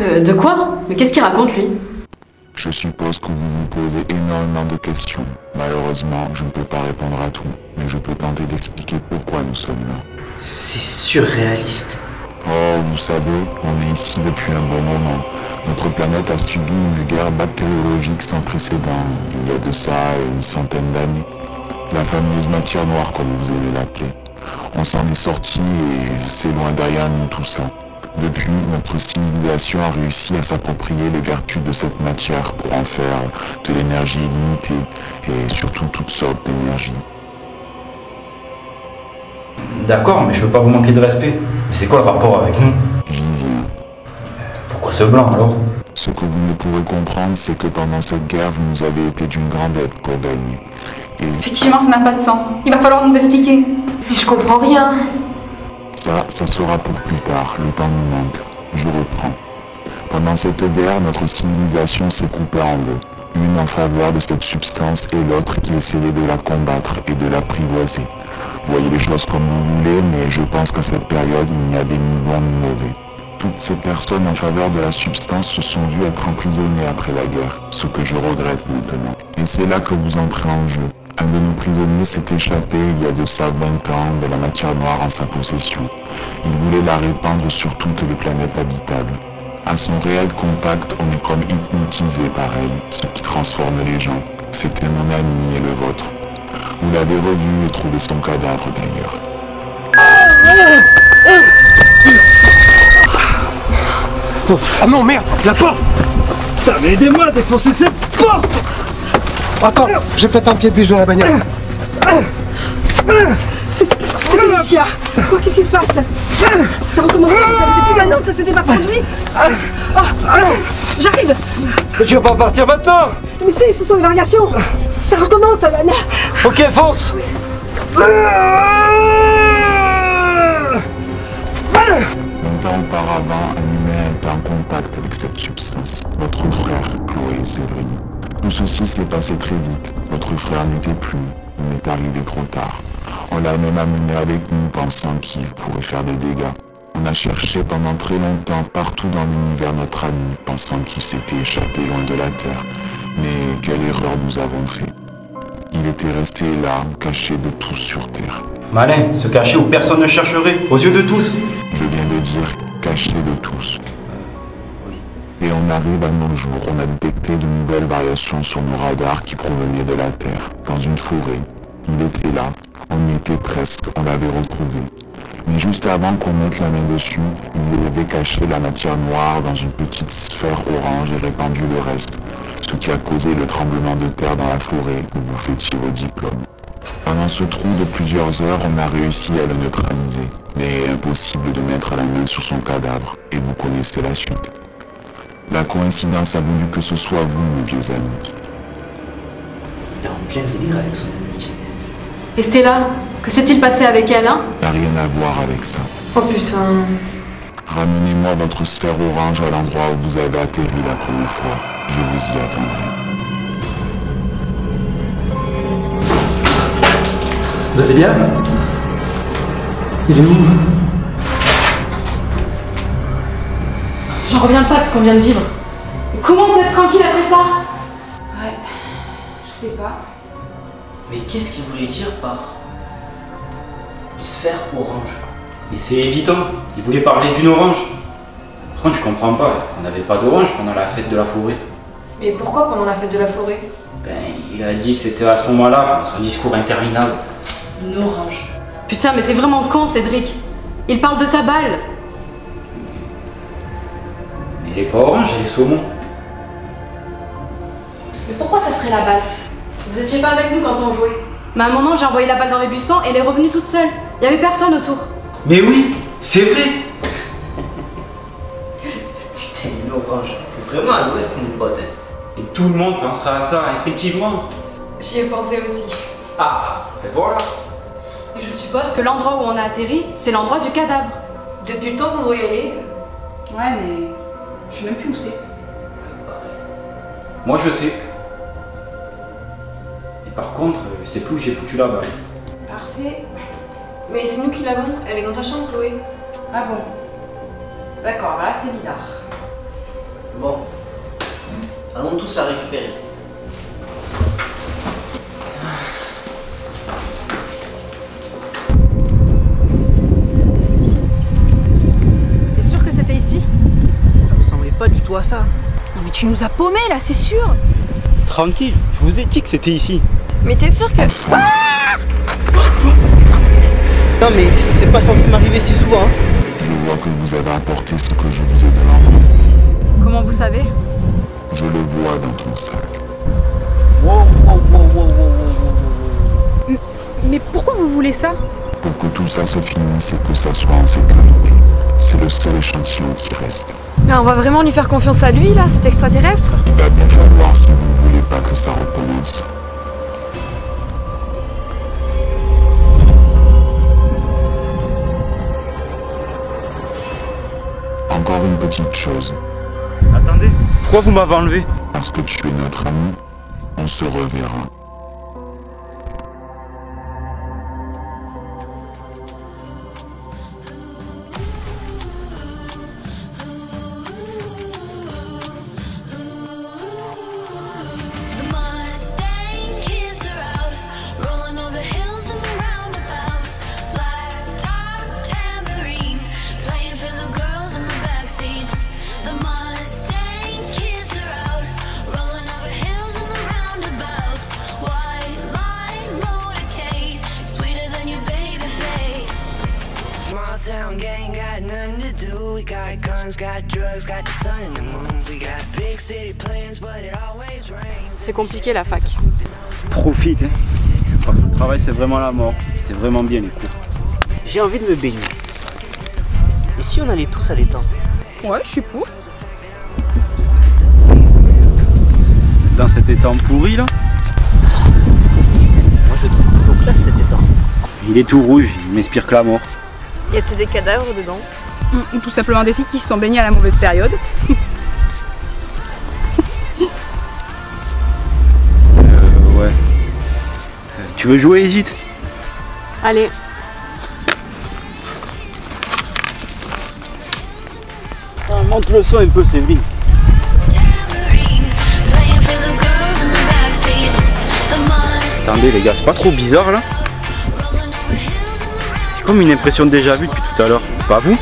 De quoi? Mais qu'est-ce qu'il raconte, lui? Je suppose que vous vous posez énormément de questions. Malheureusement, je ne peux pas répondre à tout, mais je peux tenter d'expliquer pourquoi nous sommes là. C'est surréaliste. Oh, vous savez, on est ici depuis un bon moment. Notre planète a subi une guerre bactériologique sans précédent, il y a de ça une centaine d'années. La fameuse matière noire, comme vous aimez l'appeler. On s'en est sorti et c'est loin derrière nous tout ça. Depuis, notre civilisation a réussi à s'approprier les vertus de cette matière pour en faire de l'énergie illimitée et surtout toutes sortes d'énergie. D'accord, mais je veux pas vous manquer de respect. Mais c'est quoi le rapport avec nous? Pourquoi ce blanc alors? Ce que vous ne pourrez comprendre, c'est que pendant cette guerre, vous nous avez été d'une grande aide pour gagner. Et... Effectivement, ça n'a pas de sens. Il va falloir nous expliquer. Mais je comprends rien. Ça sera pour plus tard, le temps nous manque. Je reprends. Pendant cette guerre, notre civilisation s'est coupée en deux. Une en faveur de cette substance et l'autre qui essayait de la combattre et de l'apprivoiser. Vous voyez les choses comme vous voulez, mais je pense qu'à cette période, il n'y avait ni bon ni mauvais. Toutes ces personnes en faveur de la substance se sont vues être emprisonnées après la guerre, ce que je regrette maintenant. Et c'est là que vous entrez en jeu. Un de nos prisonniers s'est échappé il y a de ça 20 ans de la matière noire en sa possession. Il voulait la répandre sur toutes les planètes habitables. À son réel contact, on est comme hypnotisé par elle, ce qui transforme les gens. C'était mon ami et le vôtre. Vous l'avez revu et trouvé son cadavre d'ailleurs. Ah non, merde, la porte! Putain, mais aidez-moi à défoncer cette porte! Attends, j'ai peut-être un pied de biche dans la bagnole. C'est Alicia. Quoi, qu'est-ce qui se passe? Ça recommence, ça fait plus d'un an que ça s'était pas produit. J'arrive. Mais tu vas pas partir maintenant? Mais si, ce sont les variations. Ça recommence, Alana. Ok, fonce. Longtemps auparavant, un humain était en contact avec cette substance. Votre frère, Chloé et Séverine. Tout ceci s'est passé très vite. Votre frère n'était plus. Il est arrivé trop tard. On l'a même amené avec nous, pensant qu'il pourrait faire des dégâts. On a cherché pendant très longtemps partout dans l'univers notre ami, pensant qu'il s'était échappé loin de la Terre. Mais quelle erreur nous avons fait. Il était resté là, caché de tous sur Terre. Malin, se cacher où personne ne chercherait, aux yeux de tous. Je viens de dire, caché de tous. Et on arrive à nos jours, on a détecté de nouvelles variations sur nos radars qui provenaient de la Terre, dans une forêt. Il était là, on y était presque, on l'avait retrouvé. Mais juste avant qu'on mette la main dessus, il avait caché la matière noire dans une petite sphère orange et répandu le reste, ce qui a causé le tremblement de terre dans la forêt où vous fêtiez vos diplômes. Pendant ce trou de plusieurs heures, on a réussi à le neutraliser, mais impossible de mettre la main sur son cadavre, et vous connaissez la suite. La coïncidence a voulu que ce soit vous, mes vieux amis. Il est en plein délire avec son amitié. Et Stella, que s'est-il passé avec elle, hein? N'a rien à voir avec ça. Oh putain. Ramenez-moi votre sphère orange à l'endroit où vous avez atterri la première fois. Je vous y attendrai. Vous allez bien? Il est où? J'en reviens pas de ce qu'on vient de vivre. Mais comment on peut être tranquille après ça? Ouais, je sais pas. Mais qu'est-ce qu'il voulait dire par une sphère orange? Mais c'est évident, il voulait parler d'une orange. Par contre, je comprends pas, on n'avait pas d'orange pendant la fête de la forêt. Mais pourquoi pendant la fête de la forêt? Ben, il a dit que c'était à ce moment-là, dans son discours interminable. Une orange. Putain, mais t'es vraiment con, Cédric. Il parle de ta balle. Elle est pas orange, elle est saumon. Mais pourquoi ça serait la balle? Vous étiez pas avec nous quand on jouait. Mais à un moment, j'ai envoyé la balle dans les buissons et elle est revenue toute seule. Il y avait personne autour. Mais oui, c'est vrai. Putain, une orange. T'es vraiment adoré, c'était une botte. Et tout le monde pensera à ça instinctivement. J'y ai pensé aussi. Ah, ben voilà. Et je suppose que l'endroit où on a atterri, c'est l'endroit du cadavre. Depuis le temps qu'on doit y aller. Ouais, mais... je sais même plus où c'est. Moi je sais. Et par contre, je sais plus où j'ai foutu la balle. Parfait. Mais c'est nous qui l'avons, elle est dans ta chambre, Chloé. Ah bon? D'accord, voilà, c'est bizarre. vont tous la récupérer. T'es sûr que c'était ici? Ça me semblait pas du tout à ça. Non mais tu nous as paumés là, c'est sûr. Tranquille, je vous ai dit que c'était ici. Mais t'es sûr que... Ah! Non mais c'est pas censé m'arriver si souvent. Je vois que vous avez apporté ce que je vous ai demandé. Comment vous savez? Je le vois dans ton sac. Wow. Mais pourquoi vous voulez ça? Pour que tout ça se finisse et que ça soit en sécurité. C'est le seul échantillon qui reste. Mais on va vraiment lui faire confiance à lui là, cet extraterrestre? Il va bien falloir si vous voulez pas que ça recommence. Encore une petite chose. Attendez, pourquoi vous m'avez enlevé? Parce que tu es notre ami, on se reverra. C'est compliqué la fac. Profite, hein, parce que le travail c'est vraiment la mort. C'était vraiment bien les cours. J'ai envie de me baigner. Et si on allait tous à l'étang? Ouais, je suis pour. Dans cet étang pourri là? Moi je trouve plutôt classe cet étang. Il est tout rouge, il m'inspire que la mort. Il y a peut-être des cadavres dedans. Ou tout simplement des filles qui se sont baignées à la mauvaise période. Ouais. Tu veux jouer, hésite? Allez. Attends, monte le son un peu, Séverine. Attendez les gars, c'est pas trop bizarre là? J'ai comme une impression de déjà vu depuis tout à l'heure, pas vous?